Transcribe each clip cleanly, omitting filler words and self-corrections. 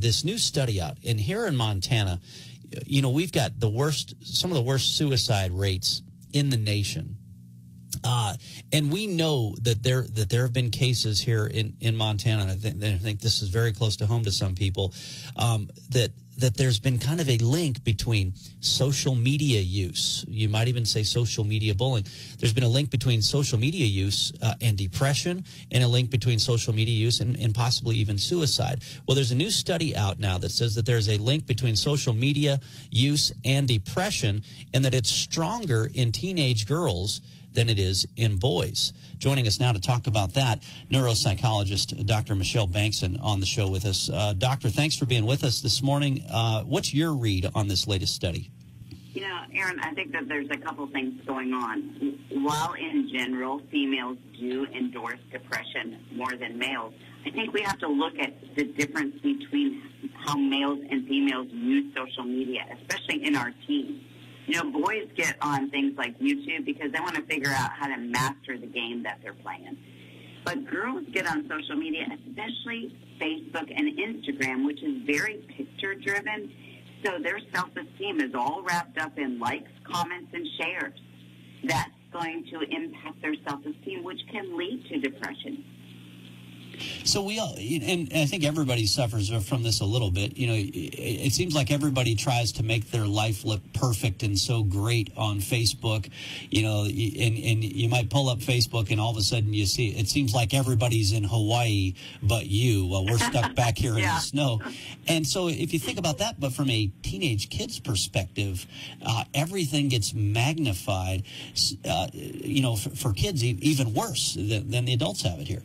this new study out, and here in Montana, you know, we've got the worst, some of the worst suicide rates in the nation. And we know that there have been cases here in Montana, and I think this is very close to home to some people, that there's been kind of a link between social media use. You might even say social media bullying. There's been a link between social media use and depression, and a link between social media use and possibly even suicide. Well, there's a new study out now that says that there's a link between social media use and depression, and that it's stronger in teenage girls than it is in boys. Joining us now to talk about that, neuropsychologist Dr. Michelle Bengtson on the show with us. Doctor, thanks for being with us this morning. What's your read on this latest study? You know, Aaron, I think that there's a couple things going on. While in general females do endorse depression more than males, I think we have to look at the difference between how males and females use social media, especially in our teens. You know, boys get on things like YouTube because they want to figure out how to master the game that they're playing. But girls get on social media, especially Facebook and Instagram, which is very picture-driven. So their self-esteem is all wrapped up in likes, comments, and shares. That's going to impact their self-esteem, which can lead to depression. So we all, and I think everybody suffers from this a little bit. You know, it seems like everybody tries to make their life look perfect and so great on Facebook. You know, and you might pull up Facebook and all of a sudden you see, it seems like everybody's in Hawaii but you. Well, we're stuck back here in the snow. And so if you think about that, but from a teenage kid's perspective, everything gets magnified, you know, for kids even worse than the adults have it here.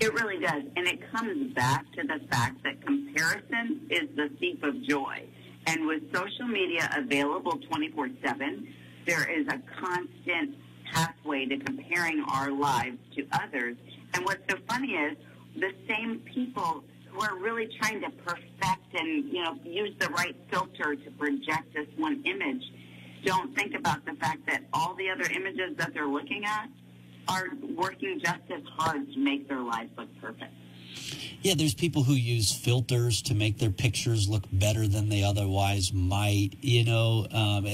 It really does, and it comes back to the fact that comparison is the thief of joy. And with social media available 24/7, there is a constant pathway to comparing our lives to others. And what's so funny is the same people who are really trying to perfect and, you know, use the right filter to project this one image don't think about the fact that all the other images that they're looking at are working just as hard to make their lives look perfect. Yeah, there's people who use filters to make their pictures look better than they otherwise might, you know.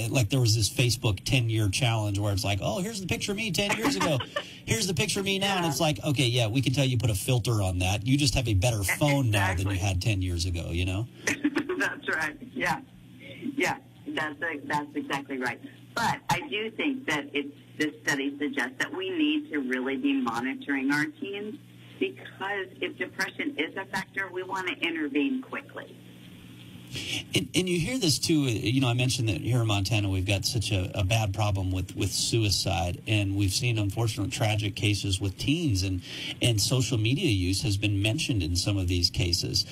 Like there was this Facebook 10-year challenge where it's like, oh, here's the picture of me 10 years ago. Here's the picture of me now. And it's like, okay, yeah, we can tell you put a filter on that. You just have a better phone now than you had 10 years ago, you know. That's right. Yeah. Yeah, that's exactly right. But I do think that this study suggests that we need to really be monitoring our teens, because if depression is a factor, we want to intervene quickly. And you hear this too, you know, I mentioned that here in Montana we've got such a bad problem with suicide, and we've seen unfortunately tragic cases with teens, and social media use has been mentioned in some of these cases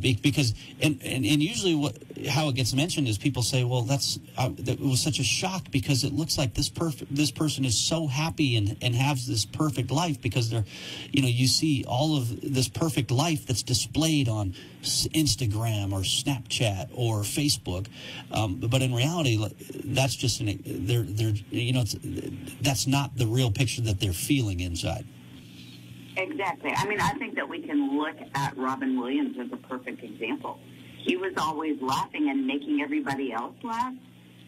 because and usually how it gets mentioned is people say, well, that was such a shock because it looks like this person is so happy and has this perfect life, because they're, you know, you see all of this perfect life that's displayed on Instagram or Snapchat or Facebook, but in reality, that's just that's not the real picture that they're feeling inside. Exactly. I mean, I think that we can look at Robin Williams as a perfect example. He was always laughing and making everybody else laugh,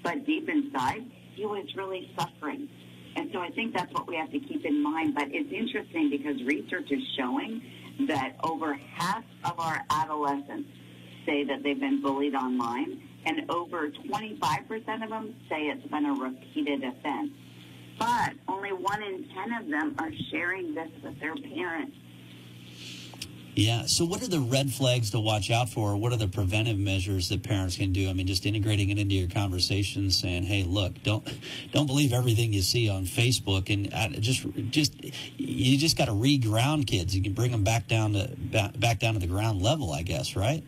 but deep inside, he was really suffering. And so I think that's what we have to keep in mind. But it's interesting because research is showing that over half of our adolescents say that they've been bullied online, and over 25% of them say it's been a repeated offense. But only 1 in 10 of them are sharing this with their parents. Yeah, so what are the red flags to watch out for? What are the preventive measures that parents can do? I mean, just integrating it into your conversation, saying, hey, look, don't believe everything you see on Facebook, and you just got to reground kids. You can bring them back down to the ground level, I guess, right?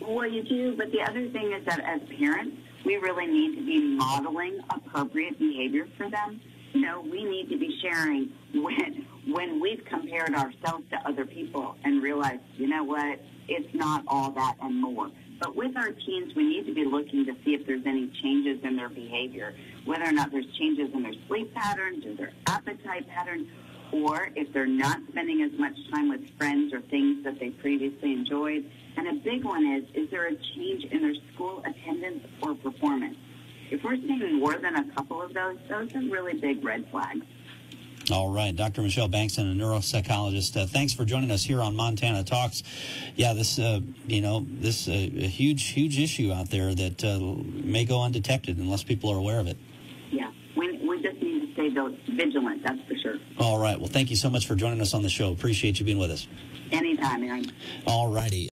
Well, you do, but the other thing is that as parents, we really need to be modeling appropriate behavior for them. So we need to be sharing when we've compared ourselves to other people and realized, you know what, it's not all that and more. But with our teens, we need to be looking to see if there's any changes in their behavior, whether or not there's changes in their sleep patterns or their appetite patterns, or if they're not spending as much time with friends or things that they previously enjoyed. And a big one is there a change in their school attendance or performance? If we're seeing more than a couple of those are really big red flags. All right. Dr. Michelle Bengtson, a neuropsychologist. Thanks for joining us here on Montana Talks. Yeah, this a huge issue out there that may go undetected unless people are aware of it. Yeah, we just need to stay vigilant, that's for sure. All right. Well, thank you so much for joining us on the show. Appreciate you being with us. Anytime, Aaron. All righty.